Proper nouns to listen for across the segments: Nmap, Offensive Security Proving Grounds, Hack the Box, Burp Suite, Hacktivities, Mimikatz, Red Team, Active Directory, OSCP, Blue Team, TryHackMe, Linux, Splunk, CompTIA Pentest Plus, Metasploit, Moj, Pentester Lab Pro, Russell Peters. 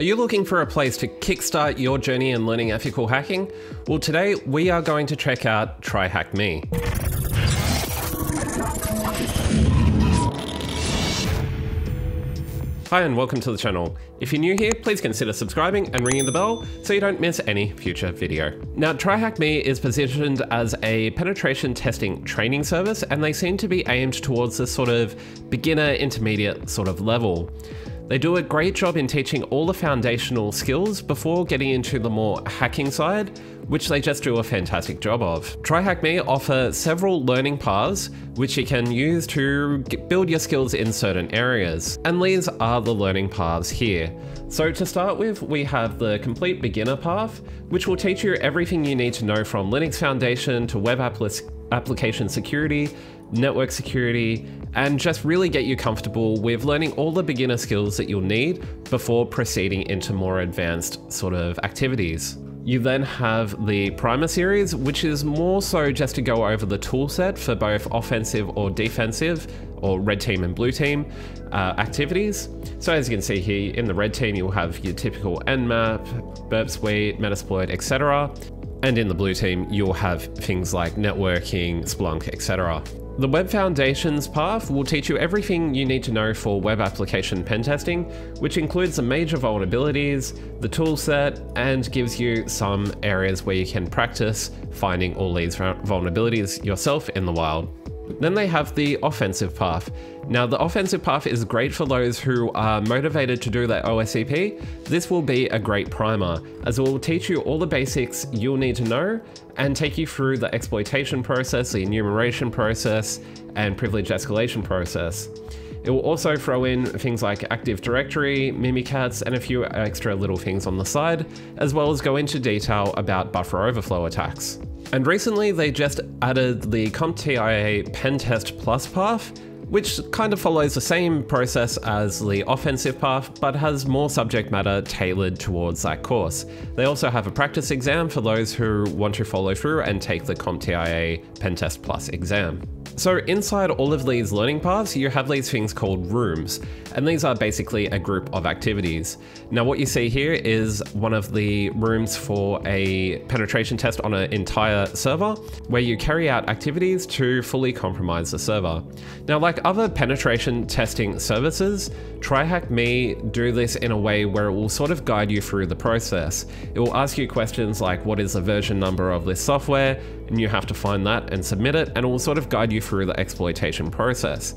Are you looking for a place to kickstart your journey in learning ethical hacking? Well, today we are going to check out TryHackMe. Hi and welcome to the channel. If you're new here, please consider subscribing and ringing the bell so you don't miss any future video. Now, TryHackMe is positioned as a penetration testing training service, and they seem to be aimed towards this sort of beginner intermediate sort of level. They do a great job in teaching all the foundational skills before getting into the more hacking side, which they just do a fantastic job of. TryHackMe offer several learning paths which you can use to build your skills in certain areas, and these are the learning paths here. So to start with, we have the complete beginner path, which will teach you everything you need to know from Linux Foundation to web application security, network security, and just really get you comfortable with learning all the beginner skills that you'll need before proceeding into more advanced sort of activities. You then have the Primer series, which is more so just to go over the tool set for both offensive or defensive, or red team and blue team activities. So as you can see here, in the red team, you'll have your typical Nmap, Burp Suite, Metasploit, etc. And in the blue team, you'll have things like networking, Splunk, etc. The Web Foundations path will teach you everything you need to know for web application pentesting, which includes the major vulnerabilities, the toolset, and gives you some areas where you can practice finding all these vulnerabilities yourself in the wild. Then they have the offensive path. Now, the offensive path is great for those who are motivated to do their OSCP. This will be a great primer, as it will teach you all the basics you'll need to know and take you through the exploitation process, the enumeration process, and privilege escalation process. It will also throw in things like Active Directory, Mimikatz, and a few extra little things on the side, as well as go into detail about buffer overflow attacks. And recently they just added the CompTIA Pentest Plus path, which kind of follows the same process as the offensive path, but has more subject matter tailored towards that course. They also have a practice exam for those who want to follow through and take the CompTIA Pentest Plus exam. So inside all of these learning paths, you have these things called rooms, and these are basically a group of activities. Now, what you see here is one of the rooms for a penetration test on an entire server, where you carry out activities to fully compromise the server. Now, like other penetration testing services, TryHackMe do this in a way where it will sort of guide you through the process. It will ask you questions like, what is the version number of this software? And you have to find that and submit it, and it will sort of guide you through the exploitation process.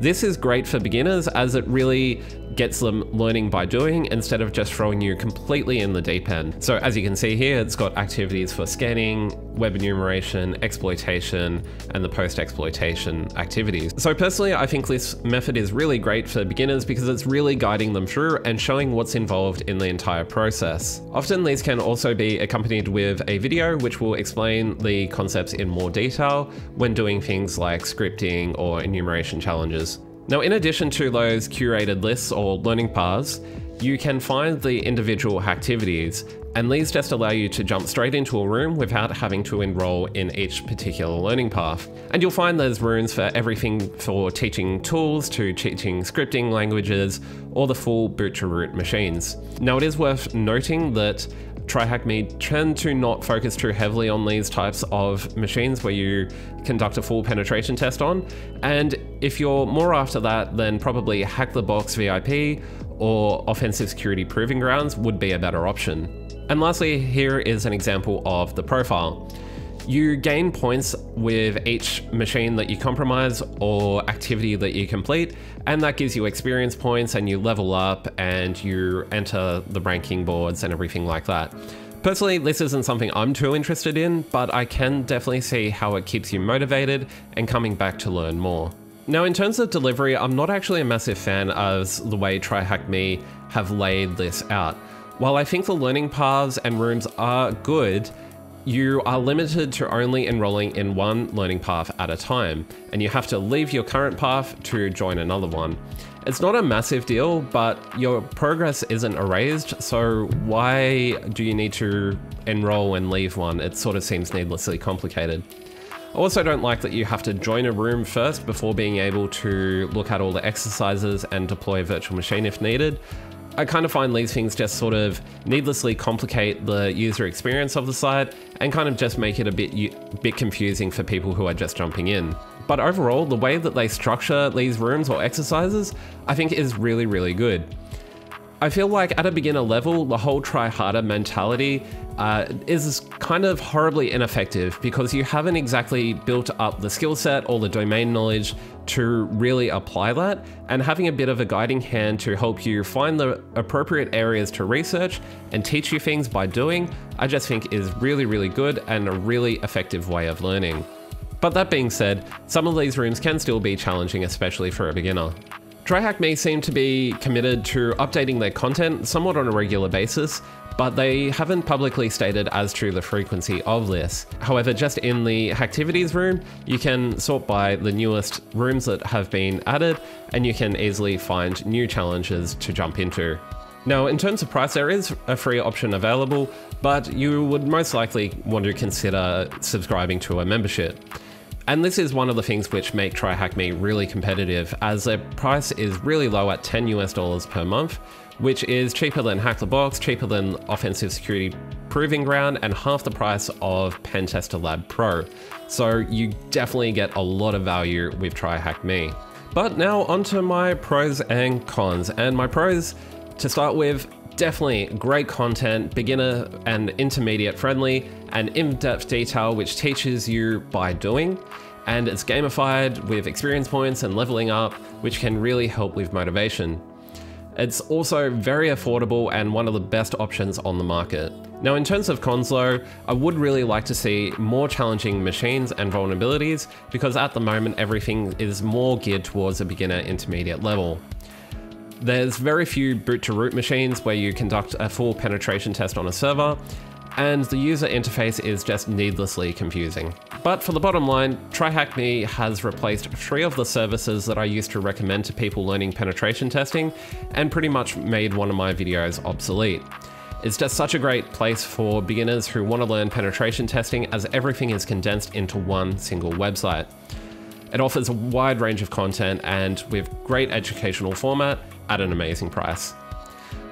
This is great for beginners, as it really gets them learning by doing instead of just throwing you completely in the deep end. So as you can see here, it's got activities for scanning, web enumeration, exploitation, and the post-exploitation activities. So personally, I think this method is really great for beginners because it's really guiding them through and showing what's involved in the entire process. Often these can also be accompanied with a video which will explain the concepts in more detail when doing things like scripting or enumeration challenges. Now, in addition to those curated lists or learning paths, you can find the individual activities, and these just allow you to jump straight into a room without having to enroll in each particular learning path. And you'll find there's rooms for everything for teaching tools to teaching scripting languages or the full boot to root machines. Now, it is worth noting that TryHackMe tend to not focus too heavily on these types of machines where you conduct a full penetration test on, and if you're more after that, then probably Hack the Box VIP or Offensive Security Proving Grounds would be a better option. And lastly, here is an example of the profile. You gain points with each machine that you compromise or activity that you complete, and that gives you experience points, and you level up and you enter the ranking boards and everything like that. Personally, this isn't something I'm too interested in, but I can definitely see how it keeps you motivated and coming back to learn more. Now, in terms of delivery, I'm not actually a massive fan of the way TryHackMe have laid this out. While I think the learning paths and rooms are good, you are limited to only enrolling in one learning path at a time, and you have to leave your current path to join another one. It's not a massive deal, but your progress isn't erased, so why do you need to enroll and leave one? It sort of seems needlessly complicated. I also don't like that you have to join a room first before being able to look at all the exercises and deploy a virtual machine if needed. I kind of find these things just sort of needlessly complicate the user experience of the site and kind of just make it a bit confusing for people who are just jumping in. But overall, the way that they structure these rooms or exercises, I think is really, really good. I feel like at a beginner level, the whole try harder mentality is kind of horribly ineffective because you haven't exactly built up the skill set or the domain knowledge to really apply that, and having a bit of a guiding hand to help you find the appropriate areas to research and teach you things by doing, I just think is really, really good and a really effective way of learning. But that being said, some of these rooms can still be challenging, especially for a beginner. TryHackMe seem to be committed to updating their content somewhat on a regular basis, but they haven't publicly stated as to the frequency of this. However, just in the Hacktivities room, you can sort by the newest rooms that have been added, and you can easily find new challenges to jump into. Now, in terms of price, there is a free option available, but you would most likely want to consider subscribing to a membership. And this is one of the things which make TryHackMe really competitive, as their price is really low at $10 per month, which is cheaper than Hack the Box, cheaper than Offensive Security Proving Ground, and half the price of Pentester Lab Pro. So you definitely get a lot of value with TryHackMe. But now onto my pros and cons. And my pros, to start with, definitely great content, beginner and intermediate friendly, and in-depth detail which teaches you by doing, and it's gamified with experience points and leveling up, which can really help with motivation. It's also very affordable and one of the best options on the market. Now, in terms of cons though, I would really like to see more challenging machines and vulnerabilities, because at the moment everything is more geared towards a beginner intermediate level. There's very few boot-to-root machines where you conduct a full penetration test on a server, and the user interface is just needlessly confusing. But for the bottom line, TryHackMe has replaced 3 of the services that I used to recommend to people learning penetration testing, and pretty much made one of my videos obsolete. It's just such a great place for beginners who want to learn penetration testing, as everything is condensed into one single website. It offers a wide range of content, and with great educational format, at an amazing price.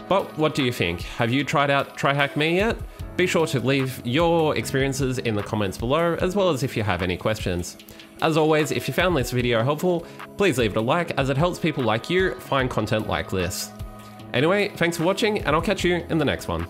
But what do you think? Have you tried out TryHackMe yet? Be sure to leave your experiences in the comments below, as well as if you have any questions. As always, if you found this video helpful, please leave it a like, as it helps people like you find content like this. Anyway, thanks for watching, and I'll catch you in the next one.